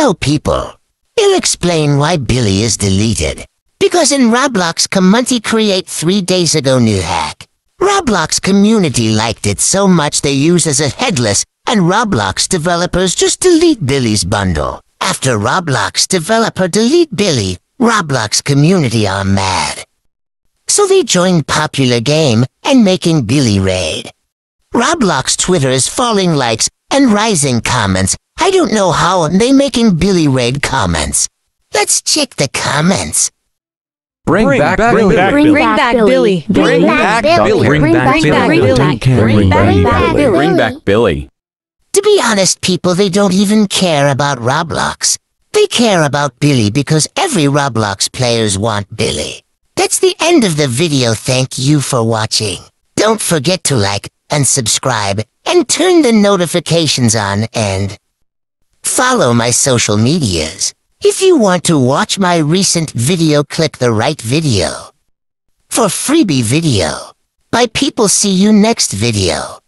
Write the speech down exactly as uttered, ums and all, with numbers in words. Hello, people. We'll explain why Billy is deleted. Because in Roblox Community Create three days ago new hack. Roblox community liked it so much they use as a headless, and Roblox developers just delete Billy's bundle. After Roblox developer delete Billy, Roblox community are mad. So they joined popular game and making Billy raid. Roblox Twitter is falling likes and rising comments. I don't know how they making Billy raid comments. Let's check the comments. Bring, bring back, back, Billy. Billy. Back, Billy. Bring back Billy. Bring back Billy. Bring back Billy. Bring back Billy. Bring back Billy. To be honest, people, they don't even care about Roblox. They care about Billy because every Roblox players want Billy. That's the end of the video. Thank you for watching. Don't forget to like and subscribe and turn the notifications on and follow my social medias. If you want to watch my recent video, click the right video. For freebie video. Bye people, see you next video.